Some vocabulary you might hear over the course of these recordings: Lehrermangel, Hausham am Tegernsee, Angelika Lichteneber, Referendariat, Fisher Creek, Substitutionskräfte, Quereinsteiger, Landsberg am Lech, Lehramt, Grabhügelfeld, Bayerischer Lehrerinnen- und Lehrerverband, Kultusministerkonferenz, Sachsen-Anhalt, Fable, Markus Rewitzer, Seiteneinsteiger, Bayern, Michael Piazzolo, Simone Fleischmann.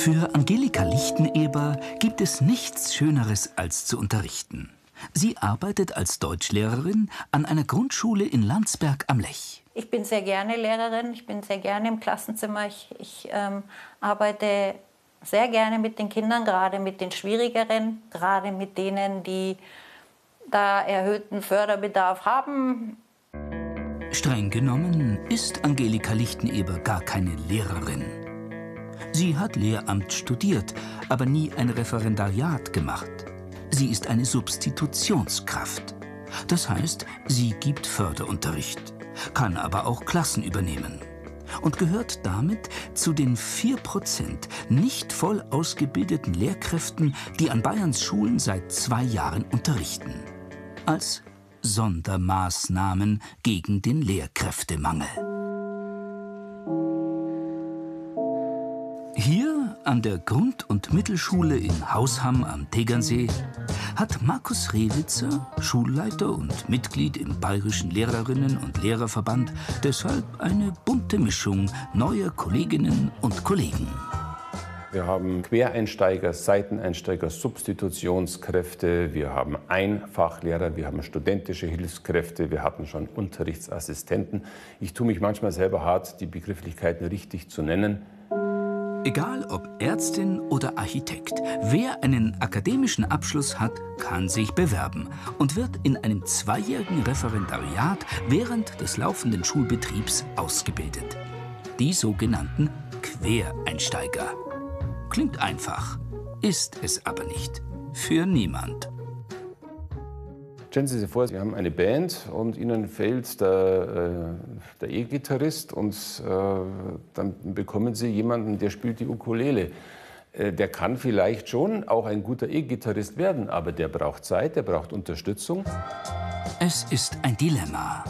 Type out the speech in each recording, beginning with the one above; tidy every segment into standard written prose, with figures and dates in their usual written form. Für Angelika Lichteneber gibt es nichts Schöneres, als zu unterrichten. Sie arbeitet als Deutschlehrerin an einer Grundschule in Landsberg am Lech. Ich bin sehr gerne Lehrerin, ich bin sehr gerne im Klassenzimmer. Ich arbeite sehr gerne mit den Kindern, gerade mit den Schwierigeren, gerade mit denen, die da erhöhten Förderbedarf haben. Streng genommen ist Angelika Lichteneber gar keine Lehrerin. Sie hat Lehramt studiert, aber nie ein Referendariat gemacht. Sie ist eine Substitutionskraft. Das heißt, sie gibt Förderunterricht, kann aber auch Klassen übernehmen und gehört damit zu den 4% nicht voll ausgebildeten Lehrkräften, die an Bayerns Schulen seit 2 Jahren unterrichten. Als Sondermaßnahmen gegen den Lehrkräftemangel. Hier an der Grund- und Mittelschule in Hausham am Tegernsee hat Markus Rewitzer, Schulleiter und Mitglied im Bayerischen Lehrerinnen- und Lehrerverband, deshalb eine bunte Mischung neuer Kolleginnen und Kollegen. Wir haben Quereinsteiger, Seiteneinsteiger, Substitutionskräfte, wir haben Einfachlehrer, wir haben studentische Hilfskräfte, wir hatten schon Unterrichtsassistenten. Ich tue mich manchmal selber hart, die Begrifflichkeiten richtig zu nennen. Egal ob Ärztin oder Architekt, wer einen akademischen Abschluss hat, kann sich bewerben und wird in einem 2-jährigen Referendariat während des laufenden Schulbetriebs ausgebildet. Die sogenannten Quereinsteiger. Klingt einfach, ist es aber nicht. Für niemand. Stellen Sie sich vor, Sie haben eine Band und Ihnen fehlt der E-Gitarrist und dann bekommen Sie jemanden, der spielt die Ukulele. Der kann vielleicht schon auch ein guter E-Gitarrist werden, aber der braucht Zeit, der braucht Unterstützung. Es ist ein Dilemma.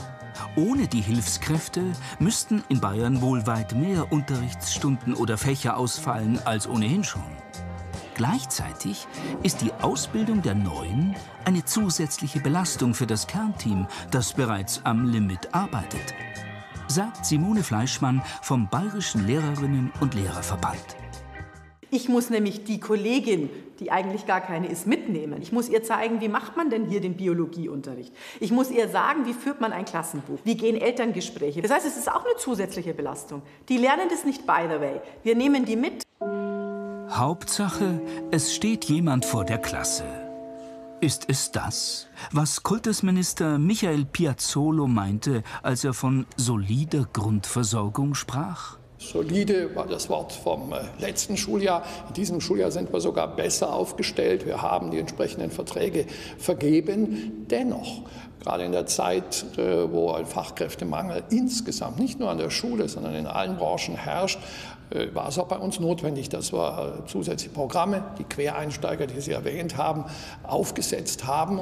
Ohne die Hilfskräfte müssten in Bayern wohl weit mehr Unterrichtsstunden oder Fächer ausfallen als ohnehin schon. Gleichzeitig ist die Ausbildung der Neuen eine zusätzliche Belastung für das Kernteam, das bereits am Limit arbeitet, sagt Simone Fleischmann vom Bayerischen Lehrerinnen- und Lehrerverband. Ich muss nämlich die Kollegin, die eigentlich gar keine ist, mitnehmen. Ich muss ihr zeigen, wie macht man denn hier den Biologieunterricht? Ich muss ihr sagen, wie führt man ein Klassenbuch? Wie gehen Elterngespräche? Das heißt, es ist auch eine zusätzliche Belastung. Die lernen das nicht by the way. Wir nehmen die mit. Hauptsache, es steht jemand vor der Klasse. Ist es das, was Kultusminister Michael Piazzolo meinte, als er von solider Grundversorgung sprach? Solide war das Wort vom letzten Schuljahr. In diesem Schuljahr sind wir sogar besser aufgestellt. Wir haben die entsprechenden Verträge vergeben. Dennoch, gerade in der Zeit, wo ein Fachkräftemangel insgesamt nicht nur an der Schule, sondern in allen Branchen herrscht, war es auch bei uns notwendig, dass wir zusätzliche Programme, die Quereinsteiger, die Sie erwähnt haben, aufgesetzt haben.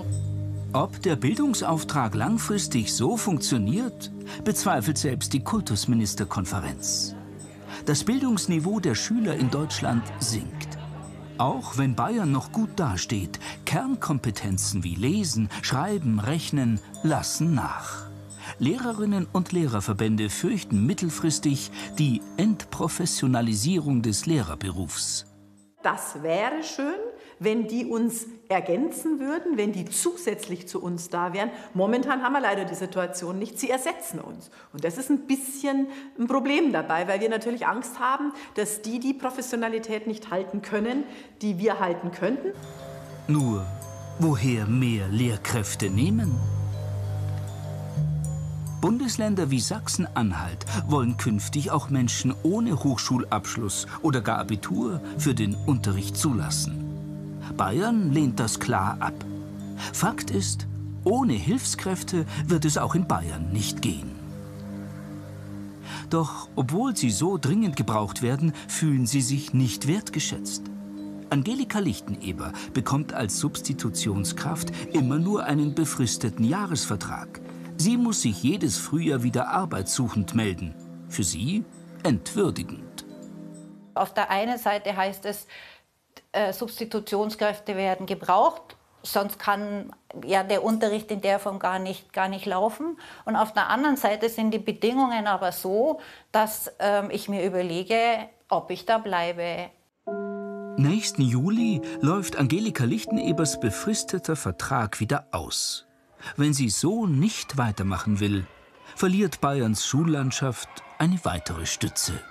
Ob der Bildungsauftrag langfristig so funktioniert, bezweifelt selbst die Kultusministerkonferenz. Das Bildungsniveau der Schüler in Deutschland sinkt. Auch wenn Bayern noch gut dasteht, Kernkompetenzen wie Lesen, Schreiben, Rechnen lassen nach. Lehrerinnen und Lehrerverbände fürchten mittelfristig die Entprofessionalisierung des Lehrerberufs. Das wäre schön, wenn die uns ergänzen würden, wenn die zusätzlich zu uns da wären. Momentan haben wir leider die Situation nicht, sie ersetzen uns. Und das ist ein bisschen ein Problem dabei, weil wir natürlich Angst haben, dass die Professionalität nicht halten können, die wir halten könnten. Nur, woher mehr Lehrkräfte nehmen? Bundesländer wie Sachsen-Anhalt wollen künftig auch Menschen ohne Hochschulabschluss oder gar Abitur für den Unterricht zulassen. Bayern lehnt das klar ab. Fakt ist, ohne Hilfskräfte wird es auch in Bayern nicht gehen. Doch obwohl sie so dringend gebraucht werden, fühlen sie sich nicht wertgeschätzt. Angelika Lichteneber bekommt als Substitutionskraft immer nur einen befristeten Jahresvertrag. Sie muss sich jedes Frühjahr wieder arbeitssuchend melden. Für sie entwürdigend. Auf der einen Seite heißt es, Substitutionskräfte werden gebraucht, sonst kann ja der Unterricht in der Form gar nicht laufen. Und auf der anderen Seite sind die Bedingungen aber so, dass ich mir überlege, ob ich da bleibe. Nächsten Juli läuft Angelika Lichtenebers befristeter Vertrag wieder aus. Wenn sie so nicht weitermachen will, verliert Bayerns Schullandschaft eine weitere Stütze.